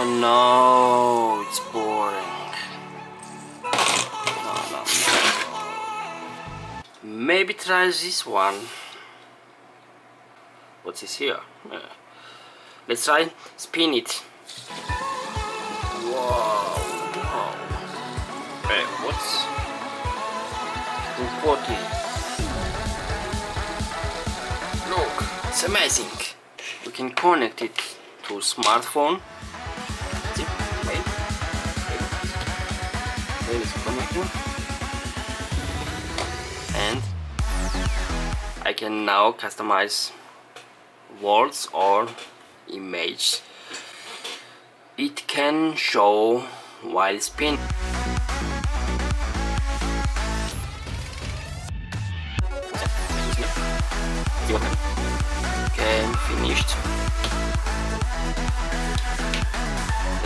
Oh no, it's boring. No. Maybe try this one. What is here? Let's try spin it. Wow. Hey, what's Rupoti? Look, it's amazing. We can connect it to smartphone. See? Wait. There is connecting. And I can now customize words or image. It can show while spinning. Okay, finished.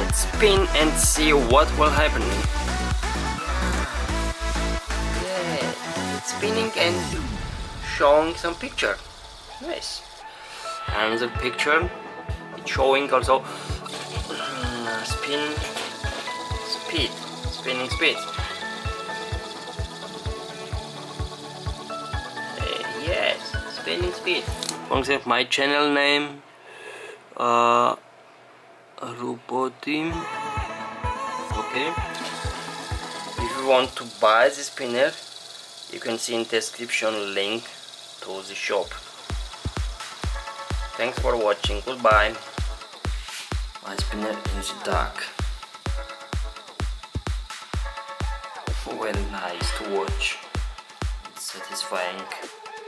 Let's spin and see what will happen. Yeah, it's spinning and showing some picture. Nice. Another picture. It's showing also spinning speed. Yes, spinning speed. For example, my channel name Rupoti. Okay. If you want to buy the spinner, you can see in description link to the shop. Thanks for watching. Goodbye. My spinner in the dark. Well, nice to watch. It's satisfying.